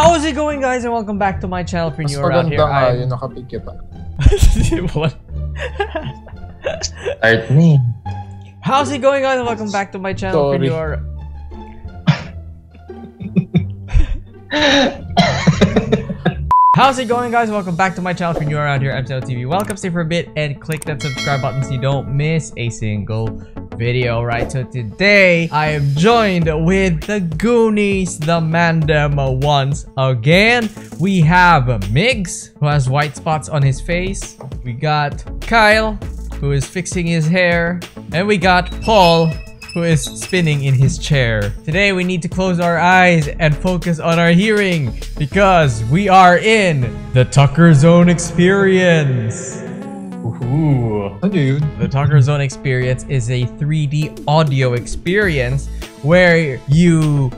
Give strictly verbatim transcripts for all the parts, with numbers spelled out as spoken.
How is it going, guys, and welcome back to my channel. For new around here, I... yun, Start me. How's it going, guys, and welcome back to my channel. Sorry. For How's it going, guys? Welcome back to my channel. If you're new around here, I'm StenoTV. Welcome, stay for a bit, and click that subscribe button so you don't miss a single video. Right, so today I am joined with the Goonies, the Mandem, once again. We have Migs, who has white spots on his face. We got Kyle, who is fixing his hair, and we got Paul, who is spinning in his chair. Today we need to close our eyes and focus on our hearing because we are in the Tucker Zone experience. Ooh. Dude. The Tucker Zone experience is a three D audio experience where you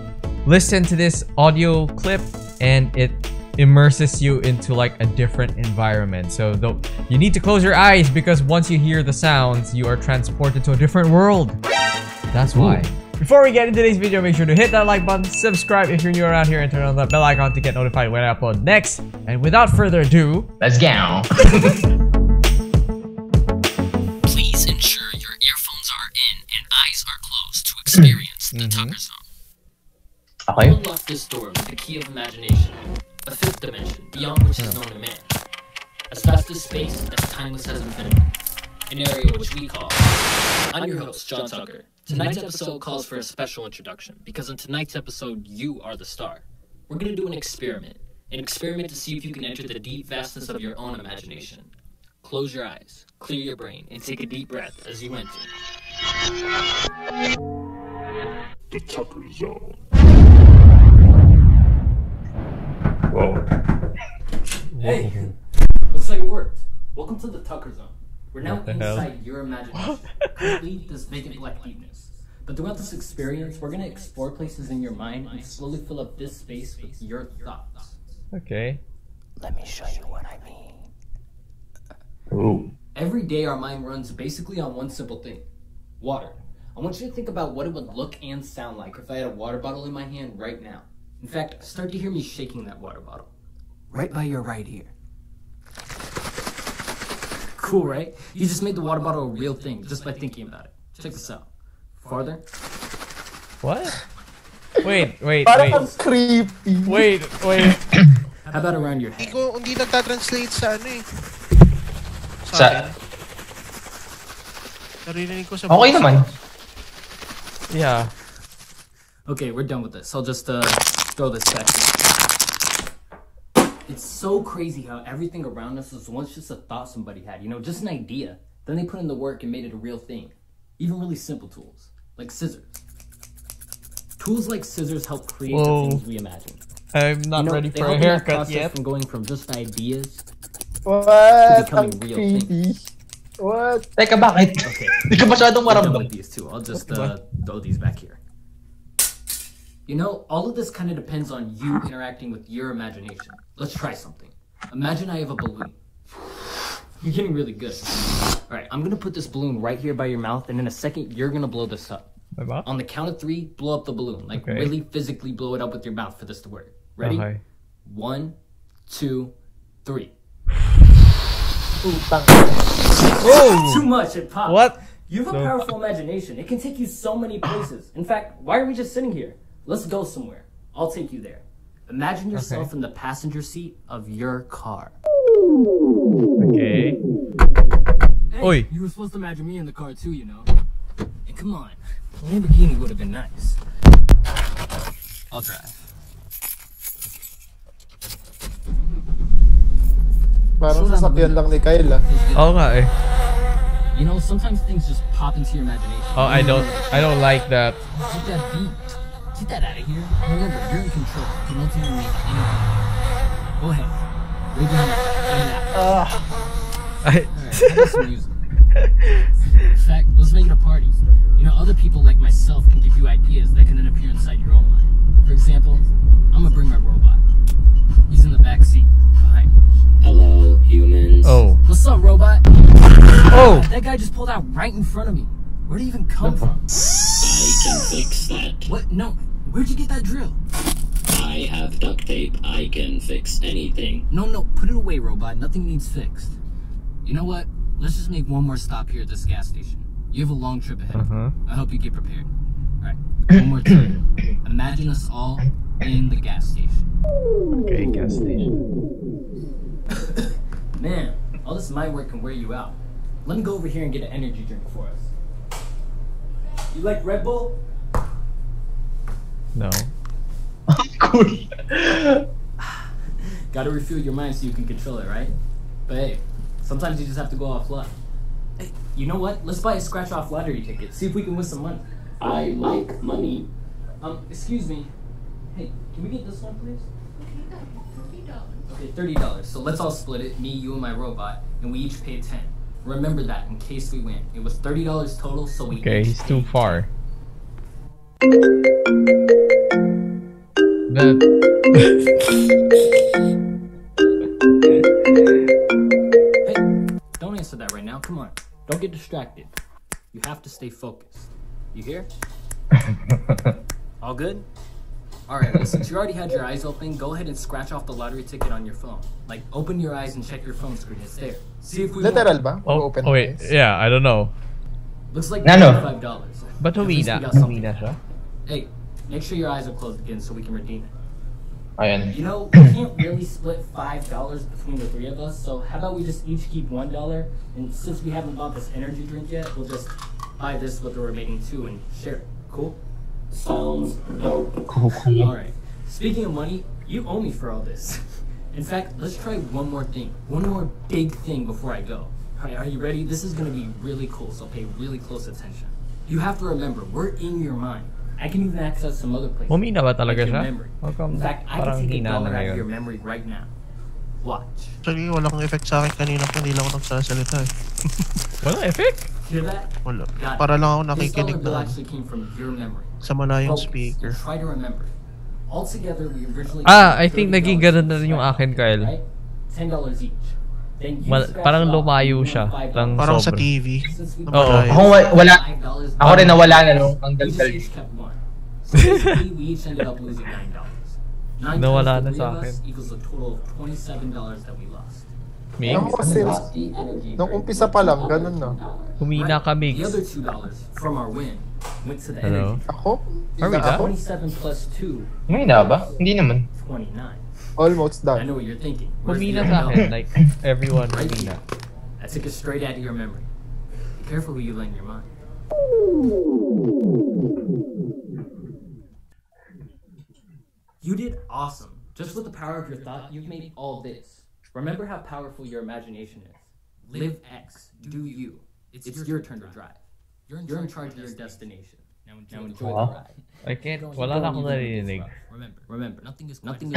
listen to this audio clip and it immerses you into like a different environment. So though you need to close your eyes because once you hear the sounds, you are transported to a different world. That's why. Ooh. Before we get into today's video, make sure to hit that like button, subscribe if you're new around here, and turn on that bell icon to get notified when I upload next. And without further ado, let's go. Please ensure your earphones are in and eyes are closed to experience the mm-hmm. Tucker Zone. Okay. We'll lock this door with the key of imagination, a fifth dimension beyond which is known to man, as vast as space, as timeless as infinity, an area which we call. I'm your host, John Tucker. Tonight's episode calls for a special introduction, because in tonight's episode, you are the star. We're going to do an experiment. An experiment to see if you can enter the deep vastness of your own imagination. Close your eyes, clear your brain, and take a deep breath as you enter. The Tucker Zone. Whoa. Hey! Looks like it worked. Welcome to the Tucker Zone. We're now inside hell? your imagination. Complete this vacant blackness. But throughout this experience, we're going to explore places in your mind and slowly fill up this space with your thoughts. Okay. Let me show you what I mean. Ooh. Every day our mind runs basically on one simple thing. Water. I want you to think about what it would look and sound like if I had a water bottle in my hand right now. In fact, start to hear me shaking that water bottle. Right by your right ear. Cool, right? You just made the water bottle a real thing just by thinking about it. Check this out. Farther. What? Wait, wait, wait. Creepy. Wait, wait. How about around your head? Hindi nagtatranslate sa ano eh. Sa akin. Naririnig ko sa... Okay naman. Yeah. Okay, we're done with this. I'll just uh, throw this back in. It's so crazy how everything around us was once just a thought somebody had, you know, just an idea. Then they put in the work and made it a real thing. Even really simple tools, like scissors. Tools like scissors help create Whoa. the things we imagine. I'm not you know, ready for a haircut yet. From going from just ideas what? to becoming real things. What? Teka, bakit? Okay. Di ka masyadong maramdam. These two. I'll just uh, throw these back here. You know, all of this kind of depends on you interacting with your imagination. Let's try something. Imagine I have a balloon. You're getting really good. All right, I'm going to put this balloon right here by your mouth, and in a second, you're going to blow this up. My mouth? On the count of three, blow up the balloon. Like, okay. really physically blow it up with your mouth for this to work. Ready? Okay. One, two, three. Ooh, oh! Too much, it popped. What? You have a so... powerful imagination. It can take you so many places. In fact, why are we just sitting here? Let's go somewhere. I'll take you there. Imagine yourself okay. in the passenger seat of your car. Okay. Hey, Oi. you were supposed to imagine me in the car too, you know. And come on, a Lamborghini would have been nice. I'll drive. Parang sasakyan lang ni Kyle. Oh nga eh. You know, sometimes things just pop into your imagination. Oh, I don't, I don't like that. Get that beat. Get that out of here. Remember, you're in control. You can ultimately make anything. Go ahead. We're doing that. Uh, I... Alright, I got some music. In fact, let's make it a party. You know, other people like myself can give you ideas that can then appear inside your own mind. For example, I'm gonna bring my robot. He's in the back seat, behind me. Hello, humans. Oh. What's up, robot? Oh! That guy just pulled out right in front of me. Where'd he even come from? I can fix that. What? No. Where'd you get that drill? I have duct tape. I I can fix anything. No, no, put it away, robot. Nothing needs fixed. You know what? Let's just make one more stop here at this gas station. You have a long trip ahead. Uh-huh. I hope you get prepared. All right, one more time. Imagine us all in the gas station. Okay, gas station. Man, all this mind work can wear you out. Let me go over here and get an energy drink for us. You like Red Bull? No. Gotta refuel your mind so you can control it, right? But hey, sometimes you just have to go off luck. Hey, you know what? Let's buy a scratch-off lottery ticket. See if we can win some money. I like money. Um, excuse me. Hey, can we get this one, please? Okay, thirty dollars. Okay, thirty dollars. So let's all split it, me, you, and my robot, and we each pay ten. Remember that in case we win. It was thirty dollars total, so we Okay, he's too far. That Hey, don't answer that right now. Come on. Don't get distracted. You have to stay focused. You hear? All good? Alright, well, since you already had your eyes open, go ahead and scratch off the lottery ticket on your phone. Like, open your eyes and check your phone screen. It's there. See if we Lateral ba? Oh, open oh wait, eyes. Yeah, I don't know. Looks like ninety-five dollars. No. But humina. Hey, make sure your eyes are closed again so we can redeem it. Ayan. You know, we can't really split five dollars between the three of us, so how about we just each keep one dollar? And since we haven't bought this energy drink yet, we'll just buy this with the remaining two and share it. Cool? Sounds dope. Cool. Alright. Speaking of money, you owe me for all this. In fact, let's try one more thing. One more big thing before I go. Alright, are you ready? This is gonna be really cool, so pay really close attention. You have to remember, we're in your mind. I can even access some other places. Humina ba talaga siya? In fact, I can take a dollar out of your memory right now. Watch. Actually, wala kong effect sa akin kanina kung hindi lang ako nagsasalita eh. Wala effect? Hear that? Wala. Para lang ako nakikinig na. Sa malayong speaker. Try to remember. Altogether, we originally Ah, I think naging ganun na rin yung akin, Kyle. Right? ten dollars each. Then you parang lumayo siya. Parang, parang sa T V. Oo. Oh, ako wala. Ako rin nawala na no, ang galgal. We each ended up losing nine dollars. Nawala na sa akin. Mig? No, kasi nung umpisa pa lang, ganun na. Humina ka, Migs. Hello? Ako? Humina? Humina ba? Hindi naman. Almost done. Humina sa akin, like everyone humina. I took it straight out of your memory. Be careful who you lend your mind. You did awesome. Just with the power of your thought, you've made all this. Remember how powerful your imagination is. Live X. Do you. It's, it's your turn to drive. You're in, You're in charge of your destination. Now enjoy, enjoy the ride. I can't. Wala na akong narinig. Remember, remember, nothing is nothing is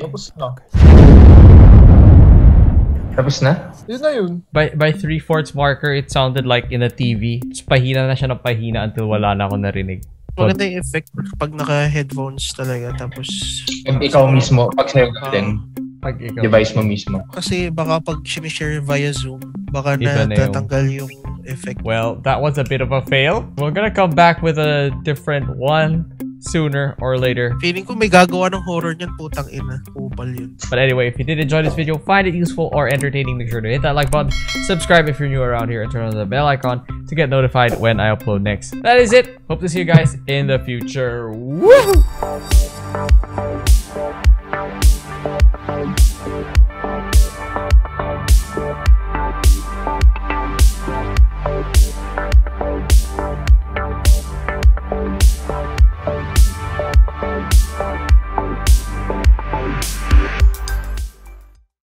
Tapos na. Tapos na? Yun na yun. By, by three-fourths marker, it sounded like in a T V. Pahina na siya ng pahina until wala na ako narinig. Maganda yung effect pag naka-headphones talaga. Tapos... Pag ikaw mismo, pag sa'yo uh, din. Pag ikaw. Device mo mismo. Kasi baka pag sinishare via Zoom, baka na tatanggal yung effect. Well, that was a bit of a fail. We're gonna come back with a different one. Sooner or later. Feeling ko may gagawa ng horror niyan, putang ina. Kupal yun. But anyway, if you did enjoy this video, find it useful or entertaining, make sure to hit that like button, subscribe if you're new around here, and turn on the bell icon to get notified when I upload next. That is it. Hope to see you guys in the future. Woohoo!